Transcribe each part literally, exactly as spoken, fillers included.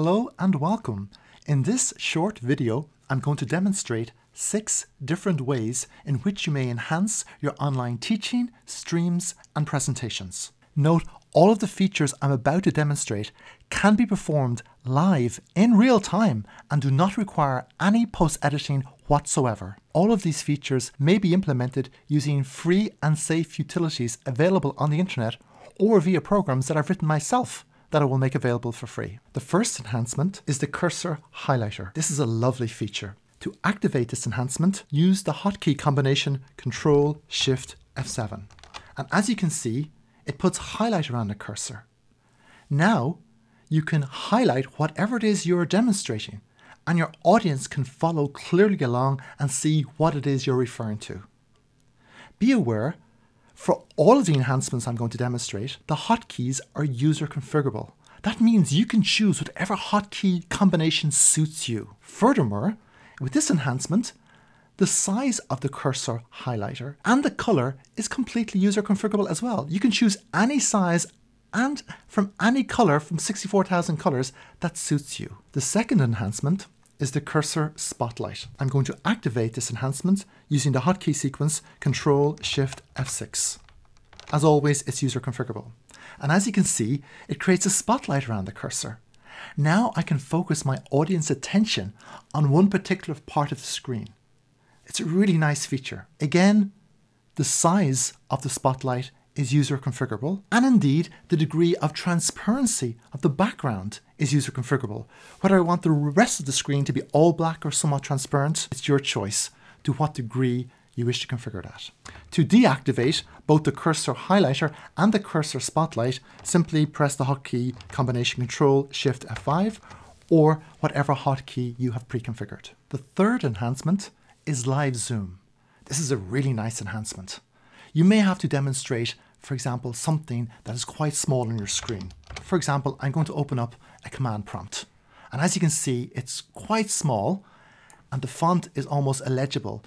Hello and welcome. In this short video, I'm going to demonstrate six different ways in which you may enhance your online teaching, streams, and presentations. Note, all of the features I'm about to demonstrate can be performed live in real time and do not require any post-editing whatsoever. All of these features may be implemented using free and safe utilities available on the internet or via programs that I've written myself that I will make available for free. The first enhancement is the cursor highlighter. This is a lovely feature. To activate this enhancement, use the hotkey combination control shift F seven. And as you can see, it puts highlighter on the cursor. Now, you can highlight whatever it is you're demonstrating, and your audience can follow clearly along and see what it is you're referring to. Be aware, for all of the enhancements I'm going to demonstrate, the hotkeys are user configurable. That means you can choose whatever hotkey combination suits you. Furthermore, with this enhancement, the size of the cursor highlighter and the color is completely user configurable as well. You can choose any size and from any color from sixty-four thousand colors that suits you. The second enhancement is the cursor spotlight. I'm going to activate this enhancement using the hotkey sequence control shift F six. As always, it's user configurable. And as you can see, it creates a spotlight around the cursor. Now I can focus my audience attention on one particular part of the screen. It's a really nice feature. Again, the size of the spotlight is user configurable, and indeed the degree of transparency of the background is user configurable. Whether I want the rest of the screen to be all black or somewhat transparent, it's your choice to what degree you wish to configure that. To deactivate both the cursor highlighter and the cursor spotlight, simply press the hotkey combination control shift F five or whatever hotkey you have pre-configured. The third enhancement is live zoom. This is a really nice enhancement. You may have to demonstrate, for example, something that is quite small on your screen. For example, I'm going to open up a command prompt. And as you can see, it's quite small and the font is almost illegible.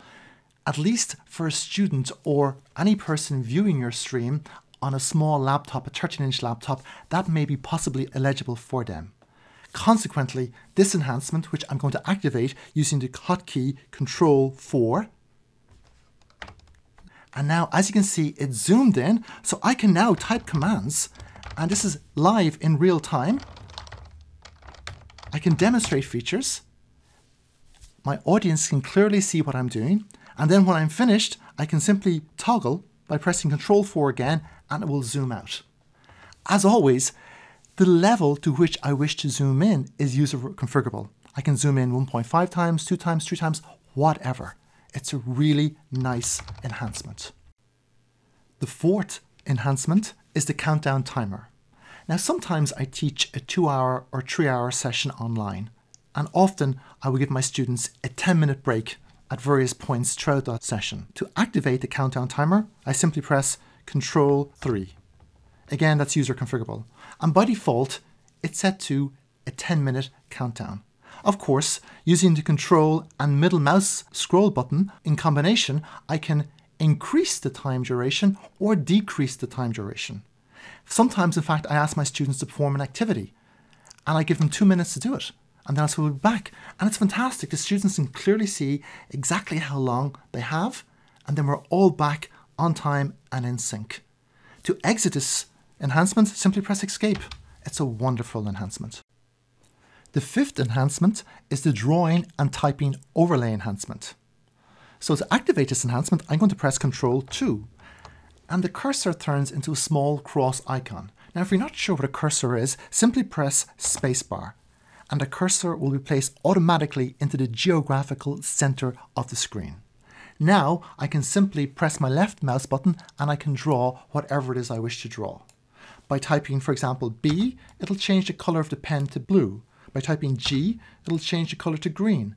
At least for a student or any person viewing your stream on a small laptop, a thirteen inch laptop, that may be possibly illegible for them. Consequently, this enhancement, which I'm going to activate using the hotkey control four, and now, as you can see, it's zoomed in, so I can now type commands, and this is live in real time. I can demonstrate features. My audience can clearly see what I'm doing, and then when I'm finished, I can simply toggle by pressing control four again, and it will zoom out. As always, the level to which I wish to zoom in is user configurable. I can zoom in one point five times, two times, three times, whatever. It's a really nice enhancement. The fourth enhancement is the countdown timer. Now, sometimes I teach a two hour or three hour session online, and often I will give my students a ten minute break at various points throughout that session. To activate the countdown timer, I simply press control three. Again, that's user configurable. And by default, it's set to a ten minute countdown. Of course, using the control and middle mouse scroll button in combination, I can increase the time duration or decrease the time duration. Sometimes, in fact, I ask my students to perform an activity and I give them two minutes to do it. And then I will be back. And it's fantastic. The students can clearly see exactly how long they have. And then we're all back on time and in sync. To exit this enhancement, simply press escape. It's a wonderful enhancement. The fifth enhancement is the drawing and typing overlay enhancement. So to activate this enhancement, I'm going to press control two, and the cursor turns into a small cross icon. Now, if you're not sure what a cursor is, simply press spacebar, and the cursor will be placed automatically into the geographical center of the screen. Now, I can simply press my left mouse button and I can draw whatever it is I wish to draw. By typing, for example, B, it'll change the color of the pen to blue. By typing G, it'll change the color to green,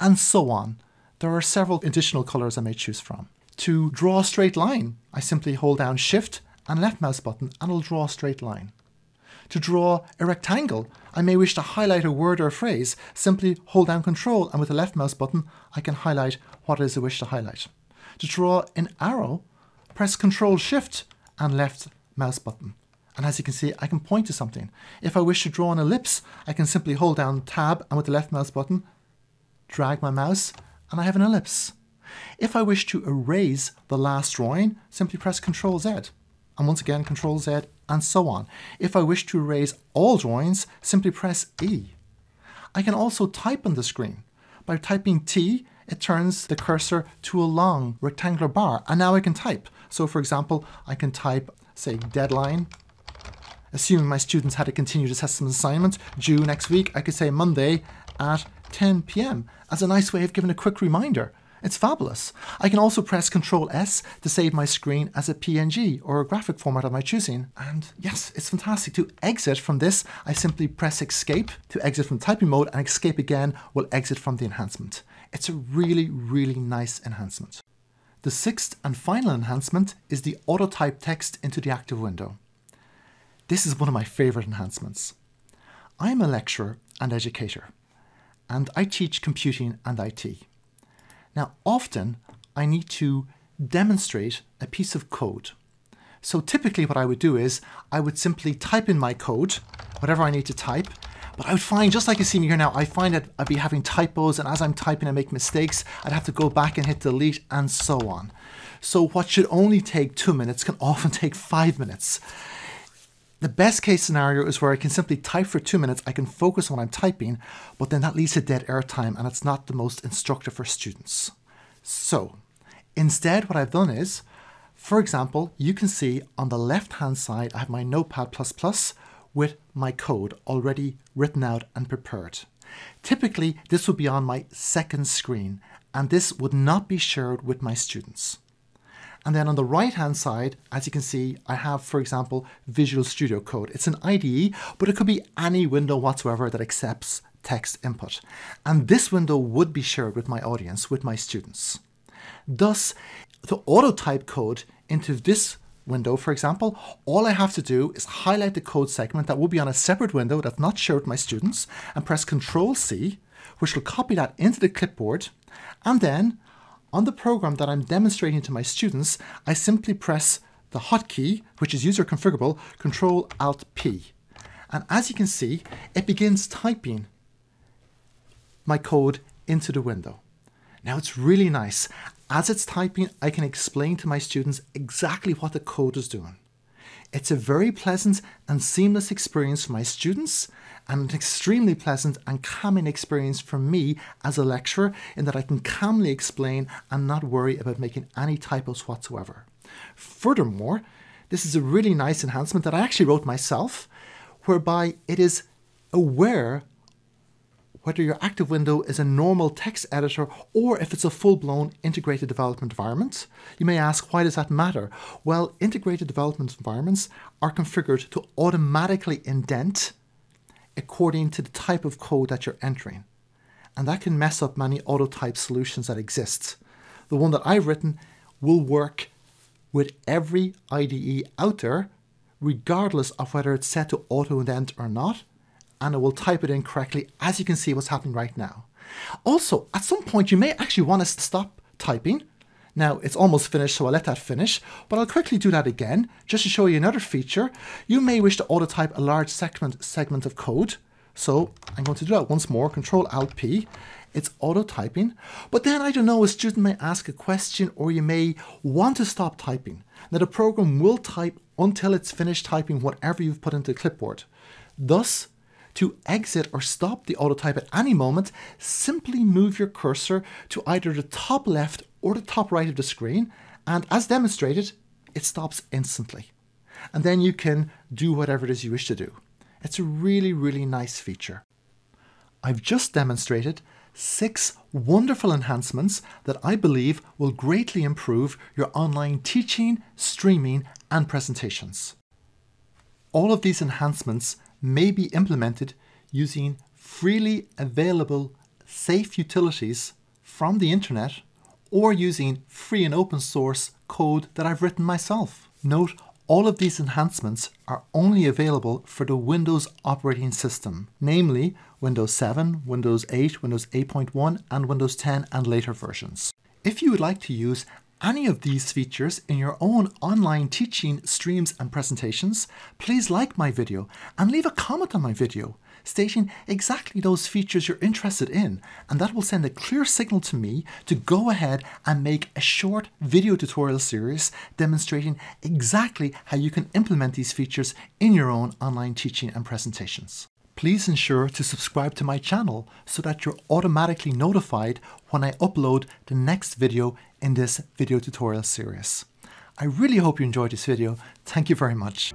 and so on. There are several additional colors I may choose from. To draw a straight line, I simply hold down Shift and left mouse button, and it'll draw a straight line. To draw a rectangle, I may wish to highlight a word or a phrase. Simply hold down Control, and with the left mouse button, I can highlight what it is I wish to highlight. To draw an arrow, press Control Shift and left mouse button. And as you can see, I can point to something. If I wish to draw an ellipse, I can simply hold down Tab and with the left mouse button, drag my mouse, and I have an ellipse. If I wish to erase the last drawing, simply press Control Z, and once again Control Z, and so on. If I wish to erase all drawings, simply press E. I can also type on the screen. By typing T, it turns the cursor to a long rectangular bar, and now I can type. So for example, I can type, say, deadline. Assuming my students had to continue to test some assignments due next week, I could say Monday at ten p m as a nice way of giving a quick reminder. It's fabulous. I can also press Control S to save my screen as a P N G or a graphic format of my choosing. And yes, it's fantastic. To exit from this, I simply press Escape to exit from typing mode, and Escape again will exit from the enhancement. It's a really, really nice enhancement. The sixth and final enhancement is the auto-type text into the active window. This is one of my favorite enhancements. I'm a lecturer and educator, and I teach computing and I T. Now, often I need to demonstrate a piece of code. So typically what I would do is I would simply type in my code, whatever I need to type, but I would find, just like you see me here now, I find that I'd be having typos, and as I'm typing I make mistakes, I'd have to go back and hit delete and so on. So what should only take two minutes can often take five minutes. The best case scenario is where I can simply type for two minutes, I can focus on what I'm typing, but then that leads to dead air time, and it's not the most instructive for students. So instead what I've done is, for example, you can see on the left hand side I have my Notepad plus plus with my code already written out and prepared. Typically this would be on my second screen, and this would not be shared with my students. And then on the right-hand side, as you can see, I have, for example, Visual Studio Code. It's an I D E, but it could be any window whatsoever that accepts text input. And this window would be shared with my audience, with my students. Thus, to auto-type code into this window, for example, all I have to do is highlight the code segment that will be on a separate window that's not shared with my students, and press Control C, which will copy that into the clipboard, and then on the program that I'm demonstrating to my students, I simply press the hotkey, which is user configurable, Control Alt P. And as you can see, it begins typing my code into the window. Now it's really nice. As it's typing, I can explain to my students exactly what the code is doing. It's a very pleasant and seamless experience for my students, and an extremely pleasant and calming experience for me as a lecturer, in that I can calmly explain and not worry about making any typos whatsoever. Furthermore, this is a really nice enhancement that I actually wrote myself, whereby it is aware whether your active window is a normal text editor or if it's a full-blown integrated development environment. You may ask, why does that matter? Well, integrated development environments are configured to automatically indent according to the type of code that you're entering. And that can mess up many auto-type solutions that exist. The one that I've written will work with every I D E out there, regardless of whether it's set to auto-indent or not, and it will type it in correctly, as you can see what's happening right now. Also, at some point, you may actually want to stop typing. Now, it's almost finished, so I'll let that finish, but I'll quickly do that again, just to show you another feature. You may wish to auto-type a large segment, segment of code, so I'm going to do that once more, Control Alt P. It's auto-typing, but then, I don't know, a student may ask a question, or you may want to stop typing. Now, the program will type until it's finished typing whatever you've put into the clipboard. Thus, to exit or stop the auto-type at any moment, simply move your cursor to either the top left or the top right of the screen, and as demonstrated, it stops instantly. And then you can do whatever it is you wish to do. It's a really, really nice feature. I've just demonstrated six wonderful enhancements that I believe will greatly improve your online teaching, streaming, and presentations. All of these enhancements may be implemented using freely available safe utilities from the internet, or using free and open source code that I've written myself. Note, all of these enhancements are only available for the Windows operating system, namely Windows seven, Windows eight, Windows eight point one, and Windows ten and later versions. If you would like to use any of these features in your own online teaching, streams, and presentations, please like my video and leave a comment on my video stating exactly those features you're interested in, and that will send a clear signal to me to go ahead and make a short video tutorial series demonstrating exactly how you can implement these features in your own online teaching and presentations. Please ensure to subscribe to my channel so that you're automatically notified when I upload the next video in this video tutorial series. I really hope you enjoyed this video. Thank you very much.